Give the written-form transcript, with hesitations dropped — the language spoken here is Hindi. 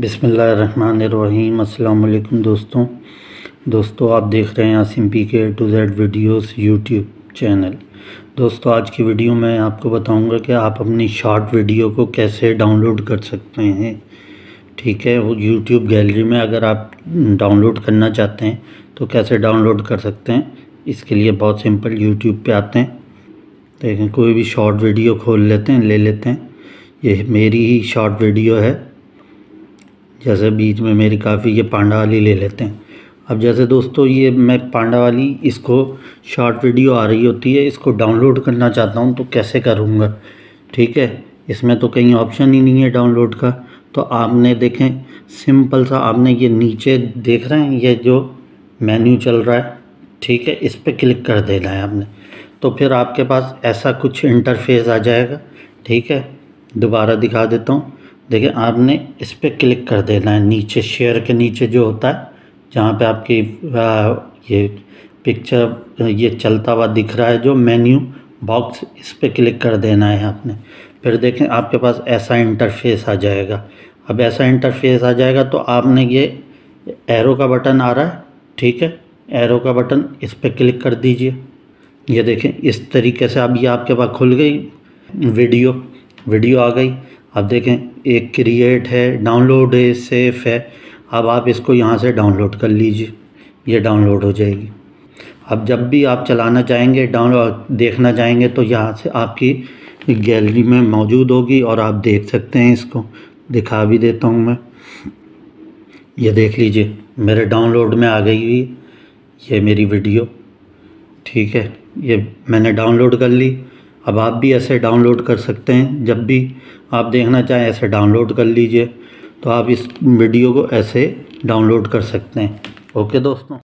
बिस्मिल्लाहिर्रहमानिर्रहीम। अस्सलाम वालेकुम दोस्तों आप देख रहे हैं असिम्पी के A2Z वीडियोस यूट्यूब चैनल। दोस्तों आज की वीडियो में आपको बताऊंगा कि आप अपनी शॉर्ट वीडियो को कैसे डाउनलोड कर सकते हैं। ठीक है, वो यूट्यूब गैलरी में अगर आप डाउनलोड करना चाहते हैं तो कैसे डाउनलोड कर सकते हैं। इसके लिए बहुत सिंपल, यूट्यूब पर आते हैं, देखें कोई भी शॉर्ट वीडियो खोल लेते हैं, ले लेते हैं। ये मेरी ही शॉर्ट वीडियो है, जैसे बीच में मेरी काफ़ी ये पांडा वाली ले लेते हैं। अब जैसे दोस्तों ये मैं पांडा वाली, इसको शॉर्ट वीडियो आ रही होती है, इसको डाउनलोड करना चाहता हूँ तो कैसे करूँगा। ठीक है, इसमें तो कहीं ऑप्शन ही नहीं है डाउनलोड का। तो आपने देखें सिंपल सा, आपने ये नीचे देख रहे हैं ये जो मेन्यू चल रहा है, ठीक है, इस पर क्लिक कर देना है आपने। तो फिर आपके पास ऐसा कुछ इंटरफेस आ जाएगा। ठीक है, दोबारा दिखा देता हूँ। देखिए आपने इस पर क्लिक कर देना है, नीचे शेयर के नीचे जो होता है, जहाँ पे आपकी ये पिक्चर ये चलता हुआ दिख रहा है जो मेन्यू बॉक्स, इस पर क्लिक कर देना है आपने। फिर देखें आपके पास ऐसा इंटरफेस आ जाएगा। अब ऐसा इंटरफेस आ जाएगा तो आपने ये एरो का बटन आ रहा है, ठीक है, एरो का बटन, इस पर क्लिक कर दीजिए। ये देखें इस तरीके से अब ये आपके पास खुल गई वीडियो आ गई। अब देखें एक क्रिएट है, डाउनलोड है, सेफ है। अब आप इसको यहाँ से डाउनलोड कर लीजिए, ये डाउनलोड हो जाएगी। अब जब भी आप चलाना चाहेंगे, डाउनलोड देखना चाहेंगे तो यहाँ से आपकी गैलरी में मौजूद होगी और आप देख सकते हैं। इसको दिखा भी देता हूँ मैं, ये देख लीजिए मेरे डाउनलोड में आ गई हुई ये मेरी वीडियो। ठीक है, ये मैंने डाउनलोड कर ली। अब आप भी ऐसे डाउनलोड कर सकते हैं, जब भी आप देखना चाहें ऐसे डाउनलोड कर लीजिए। तो आप इस वीडियो को ऐसे डाउनलोड कर सकते हैं। ओके दोस्तों।